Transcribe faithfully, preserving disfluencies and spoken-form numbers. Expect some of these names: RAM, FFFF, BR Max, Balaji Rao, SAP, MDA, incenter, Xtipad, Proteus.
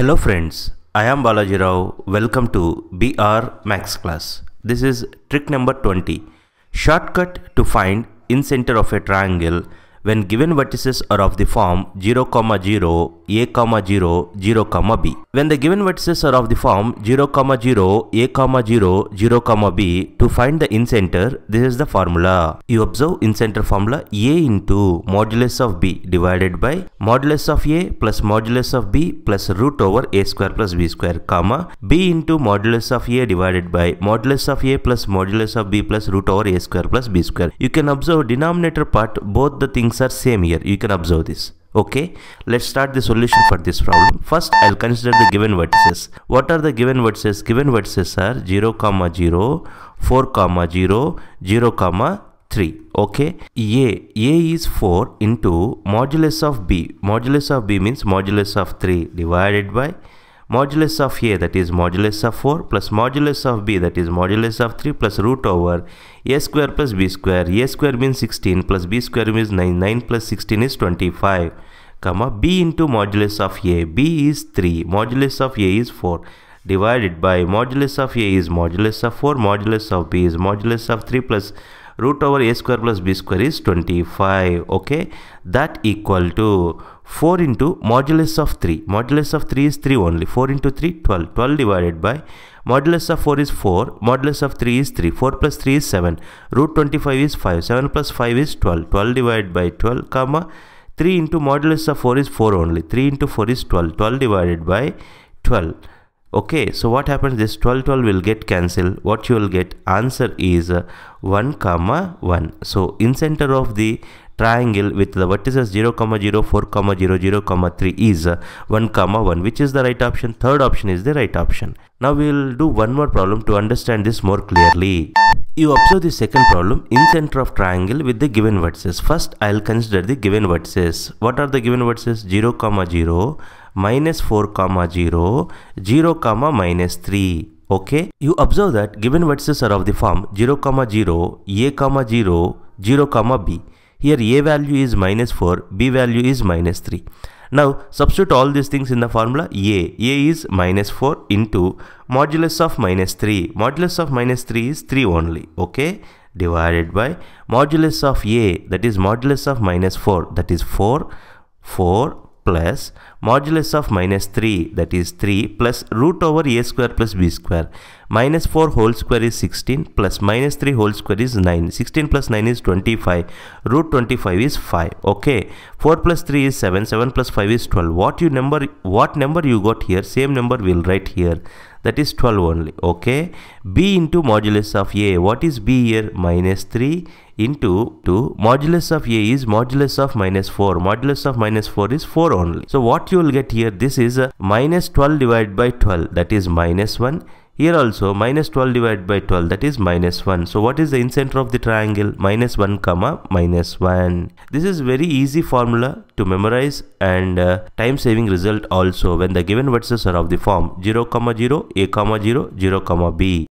Hello friends, I am Balaji Rao. Welcome to B R Max class. This is trick number twenty. Shortcut to find incenter of a triangle when given vertices are of the form zero, zero, A, zero, zero, B. When the given vertices are of the form zero, zero, A, zero, zero, B, to find the incenter, this is the formula. You observe incenter formula: A into modulus of B divided by modulus of A plus modulus of B plus root over A square plus B square, comma, B into modulus of A divided by modulus of A plus modulus of B plus root over A square plus B square. You can observe denominator part, both the things are same here. You can observe this. Okay, let's start the solution for this problem. First, I'll consider the given vertices. What are the given vertices? Given vertices are zero, zero, four, zero, zero, three. Okay, A, A is four into modulus of B. Modulus of B means modulus of three divided by modulus of A, that is modulus of four, plus modulus of B, that is modulus of three, plus root over A square plus B square. A square means sixteen plus B square means nine. nine plus sixteen is twenty-five, comma, B into modulus of A. B is three, modulus of A is four, divided by modulus of A is modulus of four, modulus of B is modulus of three, plus root over A square plus B square is twenty-five. Okay, that equal to four into modulus of three. Modulus of three is three only. four into three, twelve. twelve divided by modulus of four is four. Modulus of three is three. four plus three is seven. Root twenty-five is five. seven plus five is twelve. twelve divided by twelve, comma, three into modulus of four is four only. three into four is twelve. twelve divided by twelve. Okay, so what happens? This twelve, twelve will get cancelled. What you will get? Answer is one, comma, one. So in center of the triangle with the vertices zero, zero, four, zero, zero, three is one, comma, one, which is the right option. Third option is the right option. Now we will do one more problem to understand this more clearly. You observe the second problem, in center of triangle with the given vertices. First, I will consider the given vertices. What are the given vertices? zero, zero, minus four, zero, zero, minus three. Okay, you observe that given vertices are of the form zero, zero, A, zero, zero, B. Here A value is minus four, B value is minus three. Now substitute all these things in the formula A. A is minus four into modulus of minus three. Modulus of minus three is three only. Okay, divided by modulus of A, that is modulus of minus four, that is four, four, plus modulus of minus three, that is three, plus root over A square plus B square. Minus four whole square is sixteen, plus minus three whole square is nine. sixteen plus nine is twenty-five, root twenty-five is five. Okay, four plus three is seven, seven plus five is twelve. What you number, what number you got here, same number we will write here, that is twelve only. Okay, B into modulus of A. What is B here? Minus three into two. Modulus of A is modulus of minus four. Modulus of minus four is four only. So what you will get here, this is a minus twelve divided by twelve, that is minus one. Here also minus twelve divided by twelve, that is minus one. So what is the incenter of the triangle? Minus one, comma, minus one. This is very easy formula to memorize and uh, time saving result also when the given vertices are of the form zero, zero, A, zero, zero, B.